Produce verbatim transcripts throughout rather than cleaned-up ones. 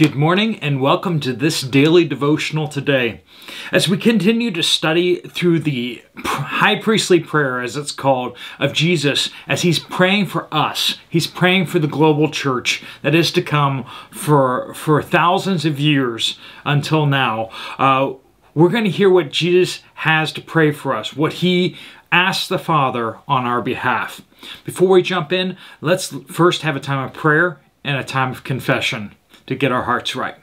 Good morning and welcome to this daily devotional today. As we continue to study through the high priestly prayer, as it's called, of Jesus, as he's praying for us, he's praying for the global church that is to come for, for thousands of years until now, uh, we're going to hear what Jesus has to pray for us, what he asked the Father on our behalf. Before we jump in, let's first have a time of prayer and a time of confession to get our hearts right.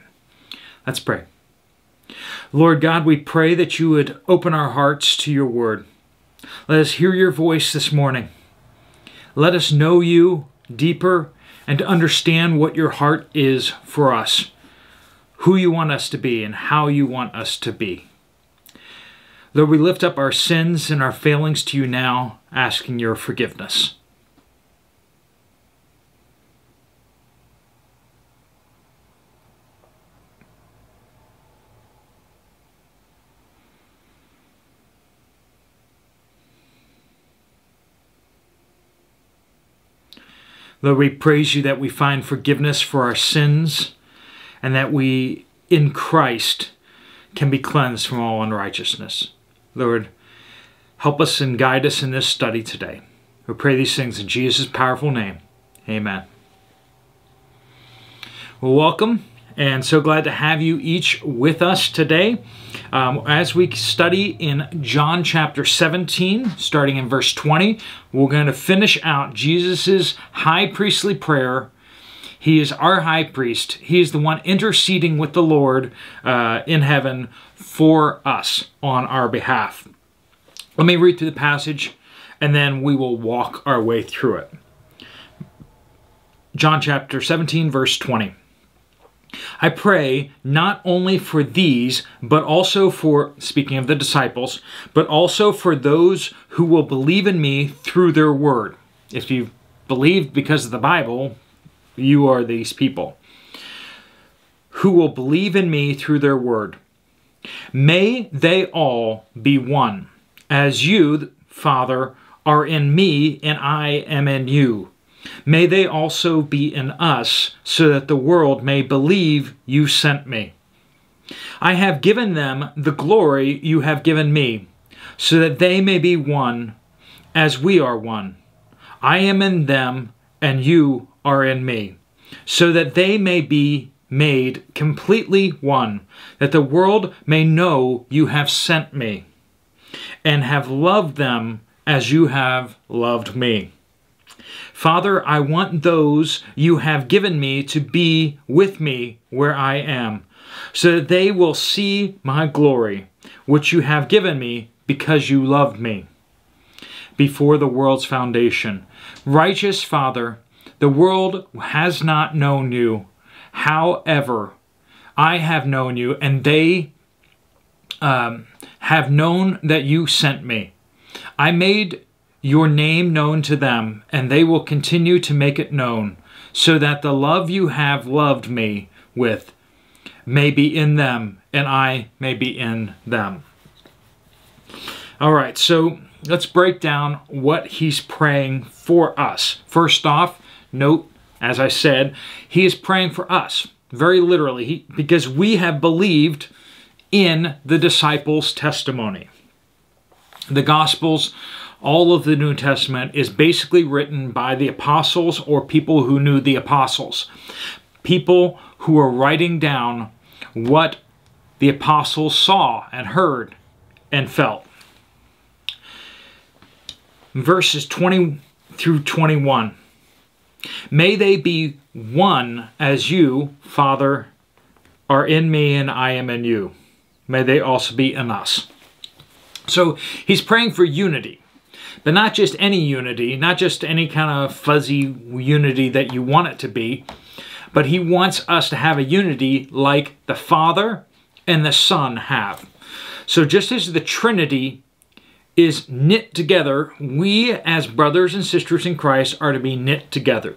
Let's pray. Lord God, we pray that you would open our hearts to your word. Let us hear your voice this morning. Let us know you deeper and understand what your heart is for us, who you want us to be and how you want us to be. Lord, we lift up our sins and our failings to you now, asking your forgiveness. Lord, we praise you that we find forgiveness for our sins and that we, in Christ, can be cleansed from all unrighteousness. Lord, help us and guide us in this study today. We pray these things in Jesus' powerful name. Amen. Well, welcome, and so glad to have you each with us today um, as we study in John chapter seventeen, starting in verse twenty. We're going to finish out Jesus' high priestly prayer. He is our high priest. He is the one interceding with the Lord uh, in heaven for us on our behalf. Let me read through the passage, and then we will walk our way through it. John chapter seventeen, verse twenty. I pray not only for these, but also for, speaking of the disciples, but also for those who will believe in me through their word. If you believe because of the Bible, you are these people. Who will believe in me through their word. May they all be one, as you, Father, are in me and I am in you. May they also be in us, so that the world may believe you sent me. I have given them the glory you have given me, so that they may be one as we are one. I am in them, and you are in me, so that they may be made completely one, that the world may know you have sent me, and have loved them as you have loved me. Father, I want those you have given me to be with me where I am, so that they will see my glory, which you have given me because you loved me. Before the world's foundation, righteous Father, the world has not known you. However, I have known you, and they um, have known that you sent me. I made your name known to them, and they will continue to make it known, so that the love you have loved me with may be in them, and I may be in them. All right, so let's break down what he's praying for us. First off, note, as I said, he is praying for us, very literally, he, because we have believed in the disciples' testimony. The Gospels, all of the New Testament is basically written by the apostles or people who knew the apostles. People who are writing down what the apostles saw and heard and felt. Verses twenty through twenty-one. May they be one as you, Father, are in me and I am in you. May they also be in us. So he's praying for unity. But not just any unity, not just any kind of fuzzy unity that you want it to be, but he wants us to have a unity like the Father and the Son have. So just as the Trinity is knit together, we as brothers and sisters in Christ are to be knit together.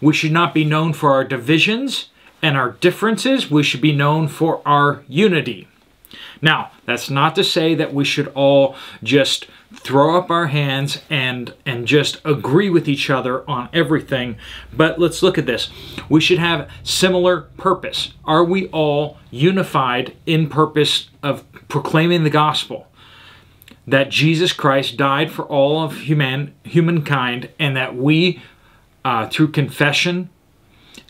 We should not be known for our divisions and our differences. We should be known for our unity. Now, that's not to say that we should all just throw up our hands and, and just agree with each other on everything, but let's look at this. We should have similar purpose. Are we all unified in purpose of proclaiming the gospel? That Jesus Christ died for all of human, humankind, and that we, uh, through confession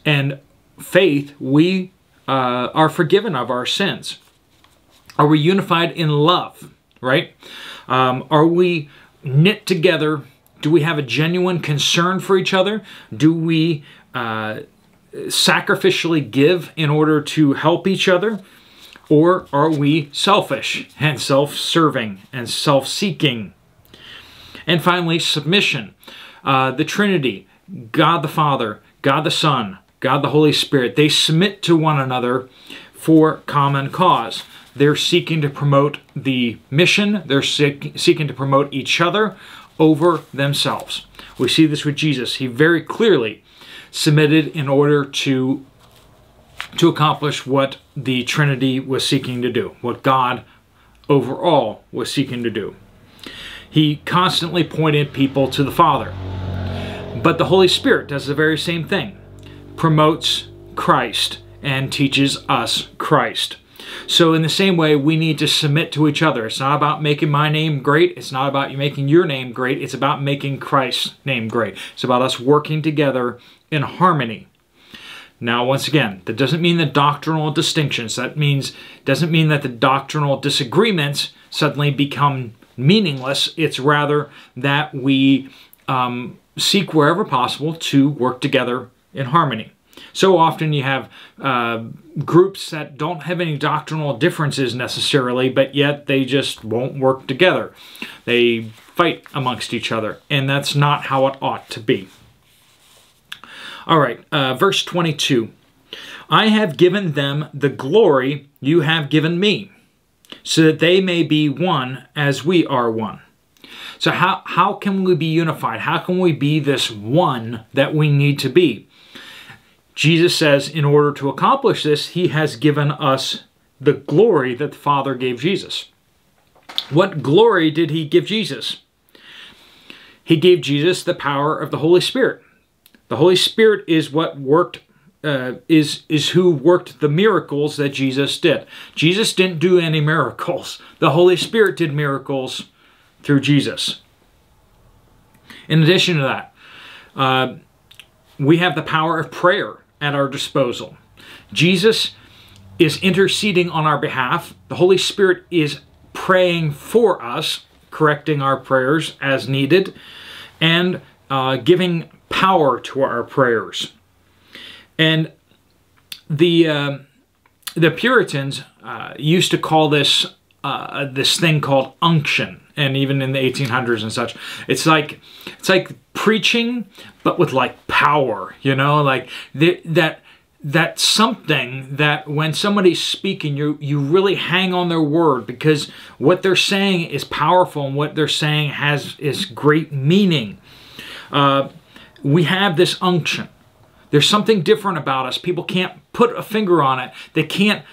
and faith, we uh, are forgiven of our sins. Are we unified in love, right? Um, are we knit together? Do we have a genuine concern for each other? Do we uh, sacrificially give in order to help each other? Or are we selfish and self-serving and self-seeking? And finally, submission. Uh, the Trinity, God the Father, God the Son, God the Holy Spirit, they submit to one another for common cause. They're seeking to promote the mission. They're seek, seeking to promote each other over themselves. We see this with Jesus. He very clearly submitted in order to to accomplish what the Trinity was seeking to do, what God overall was seeking to do. He constantly pointed people to the Father. But the Holy Spirit does the very same thing, promotes Christ and teaches us Christ. So in the same way, we need to submit to each other. It's not about making my name great. It's not about making your name great. It's about making Christ's name great. It's about us working together in harmony. Now, once again, that doesn't mean the doctrinal distinctions. That means doesn't mean that the doctrinal disagreements suddenly become meaningless. It's rather that we um, seek wherever possible to work together in harmony. So often you have uh, groups that don't have any doctrinal differences necessarily, but yet they just won't work together. They fight amongst each other, and that's not how it ought to be. All right, uh, verse twenty-two. I have given them the glory you have given me, so that they may be one as we are one. So how, how can we be unified? How can we be this one that we need to be? Jesus says in order to accomplish this, he has given us the glory that the Father gave Jesus. What glory did he give Jesus? He gave Jesus the power of the Holy Spirit. The Holy Spirit is what worked, uh, is, is who worked the miracles that Jesus did. Jesus didn't do any miracles. The Holy Spirit did miracles through Jesus. In addition to that, uh, we have the power of prayer at our disposal. Jesus is interceding on our behalf. The Holy Spirit is praying for us, correcting our prayers as needed, and uh, giving power to our prayers. And the uh, the Puritans uh, used to call this uh, this thing called unction, and even in the eighteen hundreds and such, it's like it's like preaching, but with like power, you know, like the, that that something that when somebody's speaking, you you really hang on their word because what they're saying is powerful and what they're saying has is great meaning. Uh, We have this unction. There's something different about us. People can't put a finger on it. They can't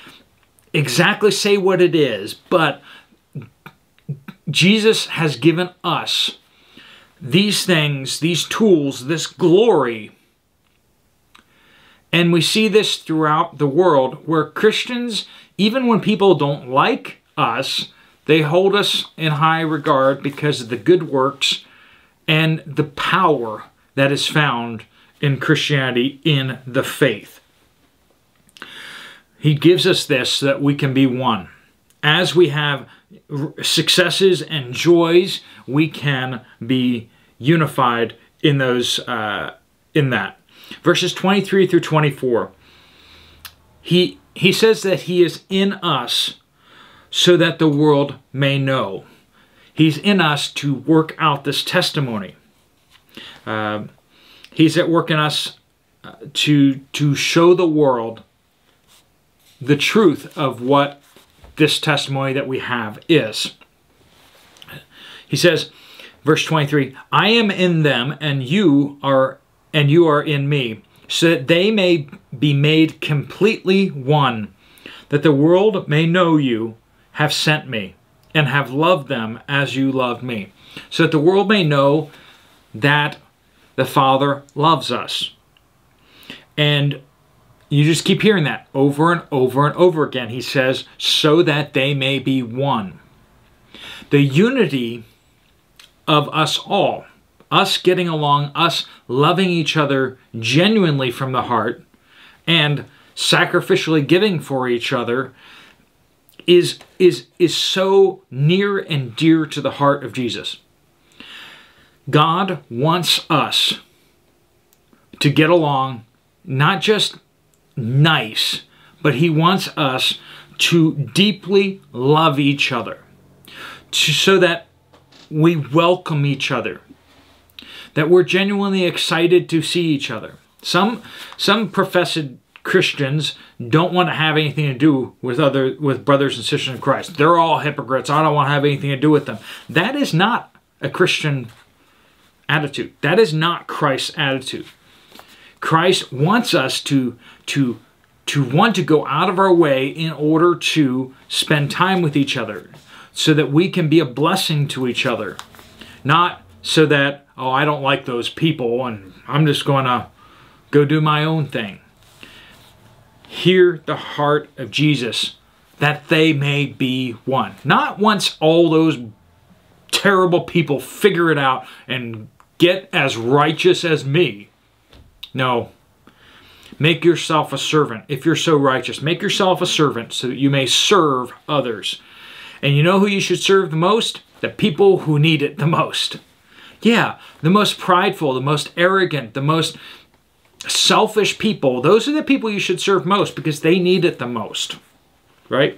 exactly say what it is, but Jesus has given us these things, these tools, this glory. And we see this throughout the world where Christians, even when people don't like us, they hold us in high regard because of the good works and the power that is found in Christianity, in the faith. He gives us this so that we can be one. As we have successes and joys, we can be unified in those, uh, in that. Verses twenty-three through twenty-four. He he says that he is in us, so that the world may know. He's in us to work out this testimony. Uh, he's at work in us uh, to, to show the world the truth of what this testimony that we have is. He says, verse twenty-three, I am in them and you are, and you are in me, so that they may be made completely one, that the world may know you, have sent me, and have loved them as you loved me, so that the world may know that the Father loves us." And you just keep hearing that over and over and over again. He says, so that they may be one. The unity of us all, us getting along, us loving each other genuinely from the heart, and sacrificially giving for each other, is, is, is so near and dear to the heart of Jesus. God wants us to get along, not just nice, but he wants us to deeply love each other, to, so that we welcome each other, that we're genuinely excited to see each other. Some, some professed Christians don't want to have anything to do with other with brothers and sisters in Christ. They're all hypocrites. I don't want to have anything to do with them. That is not a Christian attitude. That is not Christ's attitude. Christ wants us to to to want to go out of our way in order to spend time with each other, so that we can be a blessing to each other. Not so that, oh, I don't like those people and I'm just going to go do my own thing. Hear the heart of Jesus, that they may be one. Not once all those terrible people figure it out and get as righteous as me. No. Make yourself a servant. If you're so righteous, make yourself a servant so that you may serve others. And you know who you should serve the most? The people who need it the most. Yeah, the most prideful, the most arrogant, the most selfish people, those are the people you should serve most, because they need it the most, right?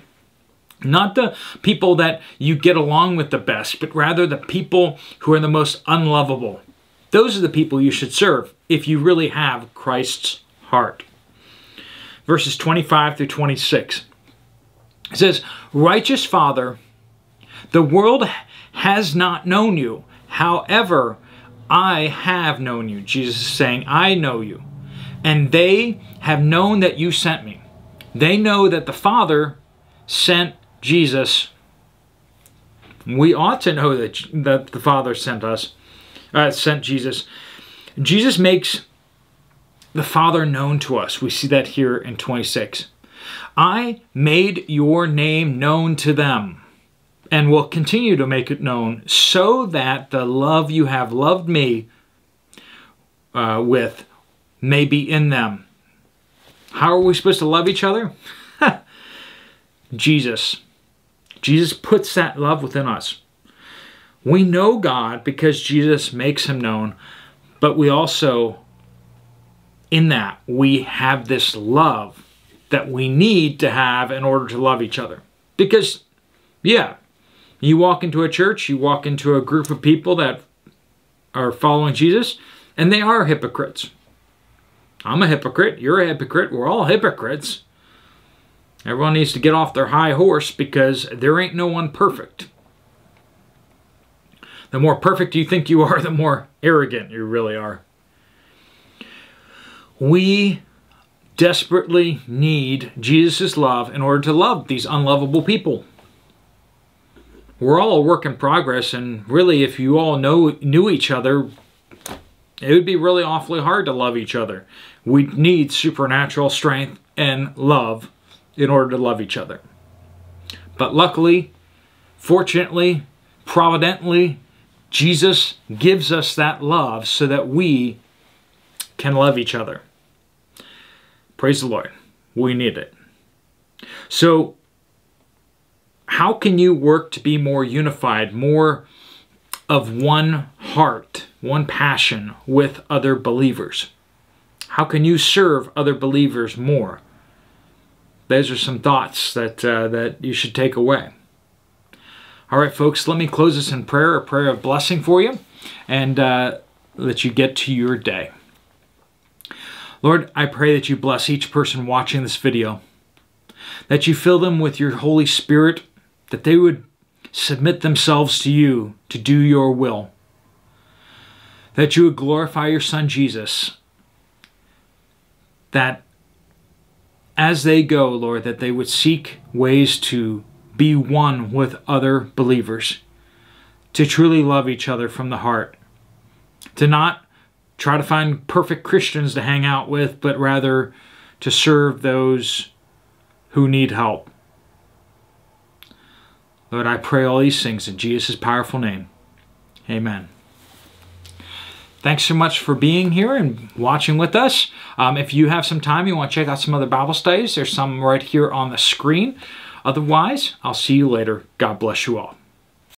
Not the people that you get along with the best, but rather the people who are the most unlovable. Those are the people you should serve if you really have Christ's heart. Verses twenty-five through twenty-six. It says, "Righteous Father, the world has not known you. However, I have known you." Jesus is saying, I know you. "And they have known that you sent me." They know that the Father sent Jesus. We ought to know that, that the Father sent us, uh, sent Jesus. Jesus makes the Father known to us. We see that here in twenty-six. "I made your name known to them, and will continue to make it known, so that the love you have loved me uh, with may be in them." How are we supposed to love each other? Jesus. Jesus puts that love within us. We know God because Jesus makes him known, but we also, in that, we have this love that we need to have in order to love each other. Because, yeah, you walk into a church, you walk into a group of people that are following Jesus, and they are hypocrites. I'm a hypocrite. You're a hypocrite. We're all hypocrites. Everyone needs to get off their high horse, because there ain't no one perfect. The more perfect you think you are, the more arrogant you really are. We desperately need Jesus' love in order to love these unlovable people. We're all a work in progress, and really, if you all know, knew each other, it would be really awfully hard to love each other. We need supernatural strength and love in order to love each other. But luckily, fortunately, providently, Jesus gives us that love so that we can love each other. Praise the Lord. We need it. So, how can you work to be more unified, more of one heart, one passion with other believers? How can you serve other believers more? Those are some thoughts that, uh, that you should take away. All right, folks, let me close this in prayer, a prayer of blessing for you, and uh, let you get to your day. Lord, I pray that you bless each person watching this video, that you fill them with your Holy Spirit, that they would submit themselves to you to do your will, that you would glorify your Son Jesus, that as they go, Lord, that they would seek ways to be one with other believers, to truly love each other from the heart, to not try to find perfect Christians to hang out with, but rather to serve those who need help. Lord, I pray all these things in Jesus' powerful name. Amen. Thanks so much for being here and watching with us. Um, if you have some time, you want to check out some other Bible studies, there's some right here on the screen. Otherwise, I'll see you later. God bless you all.